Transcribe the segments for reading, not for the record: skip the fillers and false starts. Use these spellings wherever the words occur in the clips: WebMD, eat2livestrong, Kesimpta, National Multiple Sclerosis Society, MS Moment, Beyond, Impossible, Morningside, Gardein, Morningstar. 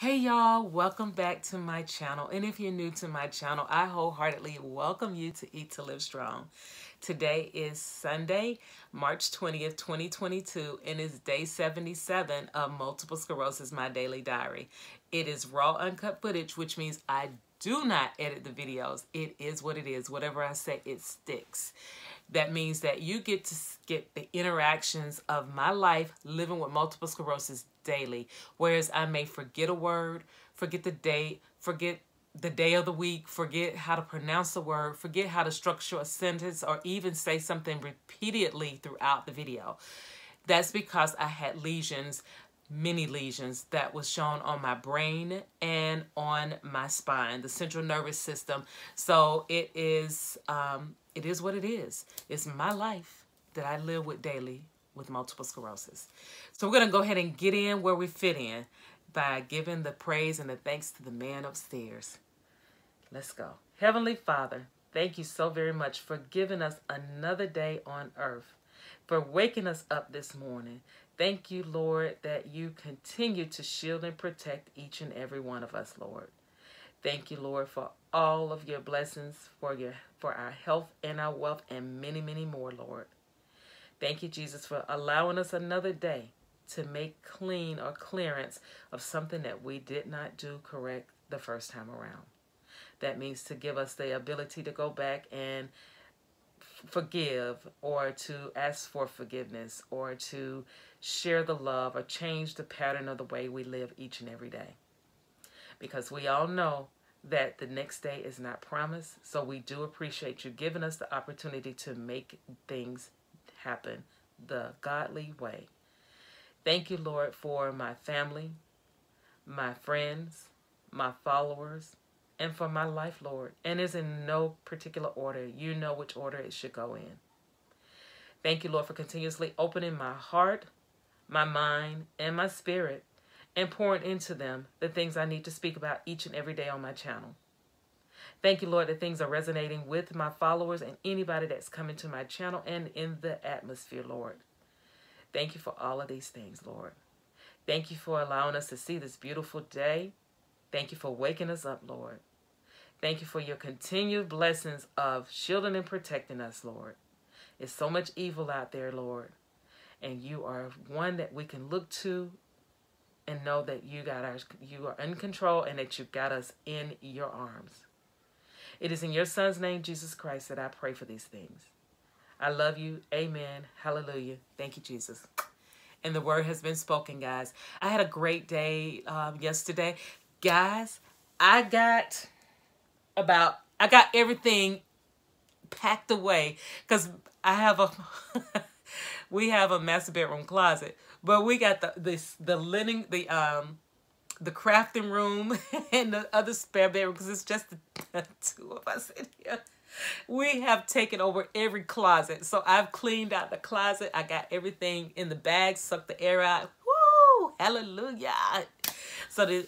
Hey y'all, welcome back to my channel. And if you're new to my channel, I wholeheartedly welcome you to Eat to Live Strong. Today is Sunday, March 20th, 2022, and it's day 77 of Multiple Sclerosis My Daily Diary. It is raw, uncut footage, which means I do not edit the videos. It is what it is. Whatever I say, it sticks. That means that you get to get the interactions of my life living with multiple sclerosis daily, whereas I may forget a word, forget the date, forget the day of the week, forget how to pronounce a word, forget how to structure a sentence, or even say something repeatedly throughout the video. That's because I had lesions, many lesions, that was shown on my brain and on my spine, the central nervous system. So it is what it is. It's my life that I live with daily with multiple sclerosis. So we're going to go ahead and get in where we fit in by giving the praise and the thanks to the man upstairs. Let's go. Heavenly Father, thank you so very much for giving us another day on earth, for waking us up this morning. Thank you, Lord, that you continue to shield and protect each and every one of us, Lord. Thank you, Lord, for all of your blessings, for our health and our wealth, and many, many more, Lord. Thank you, Jesus, for allowing us another day to make clean or clearance of something that we did not do correct the first time around. That means to give us the ability to go back and forgive, or to ask for forgiveness, or to share the love, or change the pattern of the way we live each and every day. Because we all know that the next day is not promised, so we do appreciate you giving us the opportunity to make things happen the godly way. Thank you, Lord, for my family, my friends, my followers, and for my life, Lord. And it's in no particular order. You know which order it should go in. Thank you, Lord, for continuously opening my heart, my mind, and my spirit, and pouring into them the things I need to speak about each and every day on my channel. Thank you, Lord, that things are resonating with my followers and anybody that's coming to my channel and in the atmosphere, Lord. Thank you for all of these things, Lord. Thank you for allowing us to see this beautiful day. Thank you for waking us up, Lord. Thank you for your continued blessings of shielding and protecting us, Lord. There's so much evil out there, Lord, and you are one that we can look to and know that you are in control and that you got us in your arms. It is in your Son's name, Jesus Christ, that I pray for these things. I love you. Amen. Hallelujah. Thank you, Jesus. And the word has been spoken, guys. I had a great day yesterday. Guys, I got everything packed away because I have a, we have a master bedroom closet, but we got the crafting room and the other spare bedroom because it's just the two of us in here. We have taken over every closet. So I've cleaned out the closet. I got everything in the bag, sucked the air out. Woo! Hallelujah. So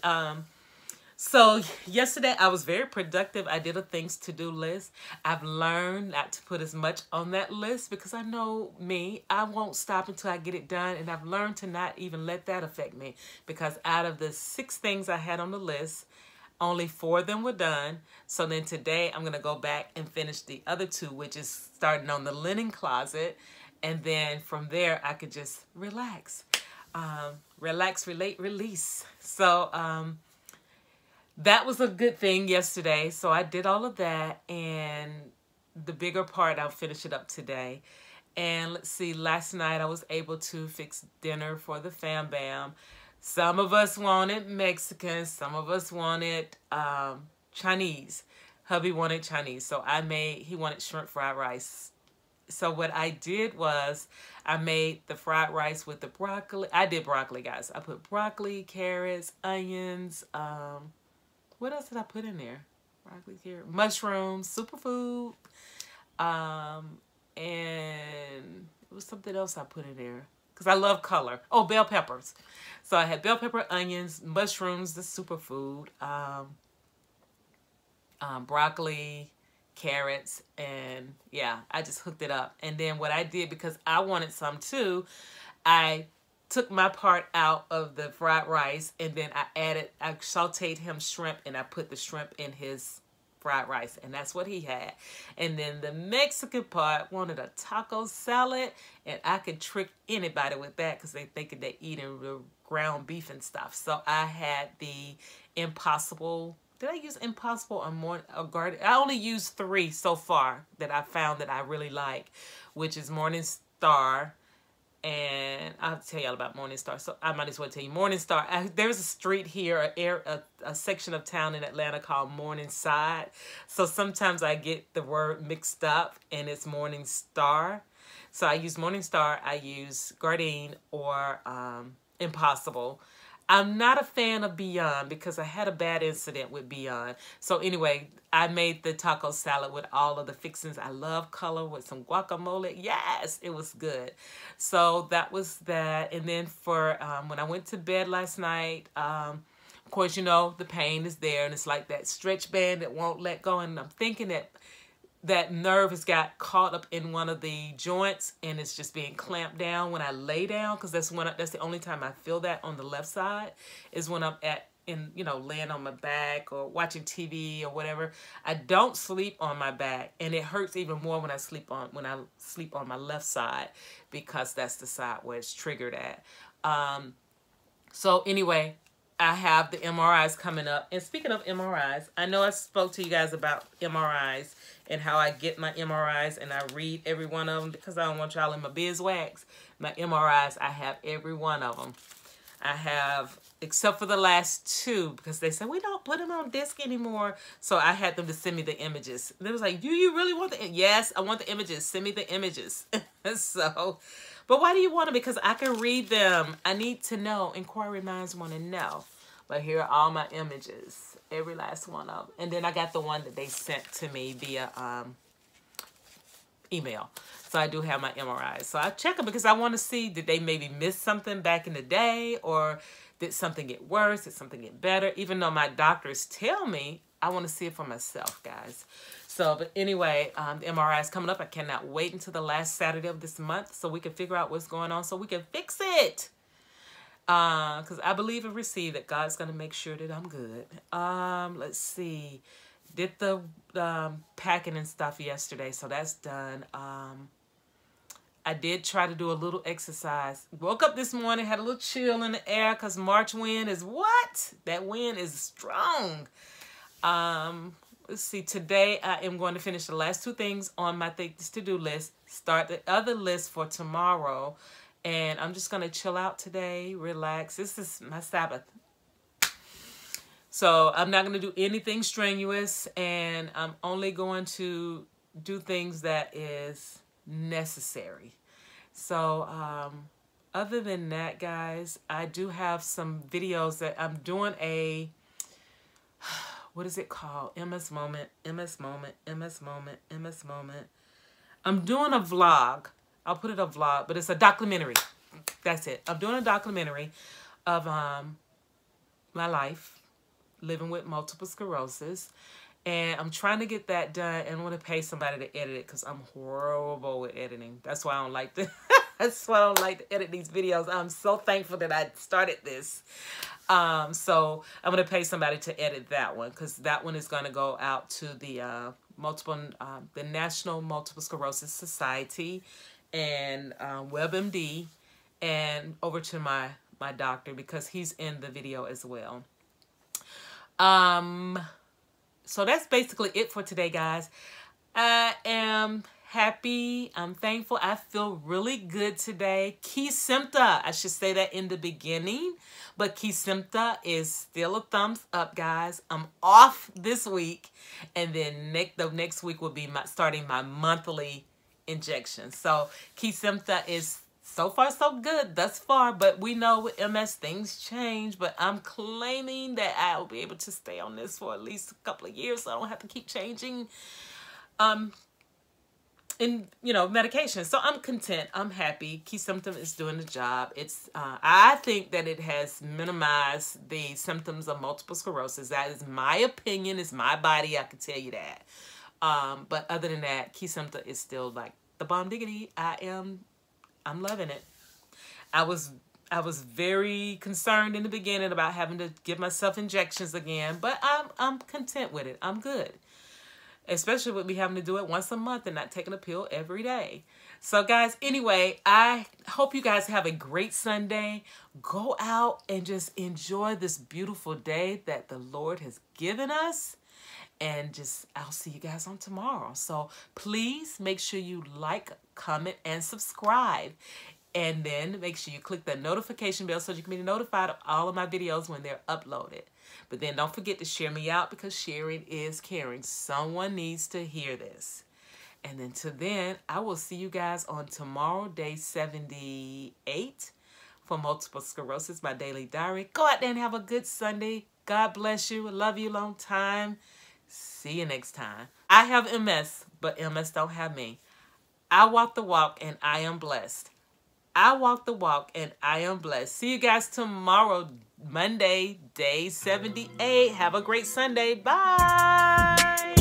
so yesterday I was very productive. I did a things to do list. I've learned not to put as much on that list because I know me, I won't stop until I get it done. And I've learned to not even let that affect me, because out of the 6 things I had on the list, only 4 of them were done. So then today I'm going to go back and finish the other 2, which is starting on the linen closet. And then from there I could just relax, relax, relate, release. So, that was a good thing yesterday. So I did all of that, and the bigger part, I'll finish it up today. And let's see, last night I was able to fix dinner for the fam bam. Some of us wanted Mexican, some of us wanted Chinese. Hubby wanted Chinese, so he wanted shrimp fried rice. So what I did was I made the fried rice with the broccoli. I did broccoli, guys. I put broccoli, carrots, onions, what else did I put in there? Broccoli, carrot, mushrooms, superfood, and it was something else I put in there because I love color. Oh, bell peppers. So I had bell pepper, onions, mushrooms, the superfood, broccoli, carrots, and yeah, I just hooked it up. And then what I did, because I wanted some too, I took my part out of the fried rice, and then I sauteed him shrimp, and I put the shrimp in his fried rice, and that's what he had. And then the Mexican part wanted a taco salad, and I could trick anybody with that because they think they're eating real ground beef and stuff. So I had the Impossible. Did I use Impossible or Gardein? I only used 3 so far that I found that I really like, which is Morningstar. And I'll tell y'all about Morningstar, so I might as well tell you Morningstar. There's a street here, a section of town in Atlanta called Morningside. So sometimes I get the word mixed up, and it's Morningstar. So I use Morningstar, I use Gardein or Impossible. I'm not a fan of Beyond because I had a bad incident with Beyond. So anyway, I made the taco salad with all of the fixings. I love color with some guacamole. Yes, it was good. So that was that. And then for when I went to bed last night, of course, you know, the pain is there. And it's like that stretch band that won't let go. And I'm thinking that that nerve has got caught up in one of the joints, and it's just being clamped down when I lay down, because that's the only time I feel that on the left side is when I'm laying on my back or watching TV or whatever. I don't sleep on my back, and it hurts even more when I sleep on my left side, because that's the side where it's triggered at. So anyway, I have the MRIs coming up. And speaking of MRIs, I know I spoke to you guys about MRIs and how I get my MRIs and I read every one of them, because I don't want y'all in my beeswax. My MRIs, I have every one of them. I have, except for the last 2, because they said, we don't put them on disc anymore. So I had them to send me the images. They was like, do you really want the, yes, I want the images. Send me the images. So, but why do you want them? Because I can read them. I need to know. Inquiry minds want to know. But here are all my images. Every last one of them. And then I got the one that they sent to me via email. So I do have my MRIs. So I check them because I want to see, did they maybe miss something back in the day, or did something get worse? Did something get better? Even though my doctors tell me, I want to see it for myself, guys. So, but anyway, the MRI is coming up. I cannot wait until the last Saturday of this month so we can figure out what's going on so we can fix it. Because I believe and receive that God's going to make sure that I'm good. Let's see. Did the packing and stuff yesterday, so that's done. I did try to do a little exercise. Woke up this morning, had a little chill in the air because March wind is what? That wind is strong. Let's see, today I am going to finish the last 2 things on my things to-do list, start the other list for tomorrow, and I'm just going to chill out today, relax. This is my Sabbath. So I'm not going to do anything strenuous, and I'm only going to do things that is necessary. So other than that, guys, I do have some videos that I'm doing a... What is it called? MS Moment, MS Moment, MS Moment, MS Moment. I'm doing a vlog. I'll put it a vlog, but it's a documentary. That's it. I'm doing a documentary of my life living with multiple sclerosis. And I'm trying to get that done, and I want to pay somebody to edit it because I'm horrible with editing. That's why I don't like to that's why I don't like to edit these videos. I'm so thankful that I started this. So I'm going to pay somebody to edit that one, because that one is going to go out to the National Multiple Sclerosis Society and WebMD, and over to my doctor, because he's in the video as well. So that's basically it for today, guys. I am happy. I'm thankful. I feel really good today. Kesimpta. I should say that in the beginning, but Kesimpta is still a thumbs up, guys. I'm off this week, and then the next week will be starting my monthly injection. So Kesimpta is so far so good thus far, but we know with MS things change, but I'm claiming that I'll be able to stay on this for at least a couple of years, so I don't have to keep changing medication. So I'm content. I'm happy. Key symptom is doing the job. It's I think that it has minimized the symptoms of multiple sclerosis. That is my opinion. It's my body. I can tell you that. But other than that, key symptom is still like the bomb diggity. I'm loving it. I was I was very concerned in the beginning about having to give myself injections again, but I'm content with it. I'm good. Especially with me having to do it once a month and not taking a pill every day. So guys, anyway, I hope you guys have a great Sunday. Go out and just enjoy this beautiful day that the Lord has given us. And just, I'll see you guys on tomorrow. So please make sure you like, comment, and subscribe. And then make sure you click the notification bell so you can be notified of all of my videos when they're uploaded. But then don't forget to share me out, because sharing is caring. Someone needs to hear this. And then till then, I will see you guys on tomorrow, day 78, for Multiple Sclerosis, my daily diary. Go out there and have a good Sunday. God bless you. Love you long time. See you next time. I have MS, but MS don't have me. I walk the walk and I am blessed. I walk the walk and I am blessed. See you guys tomorrow, Monday, day 78. Have a great Sunday. Bye.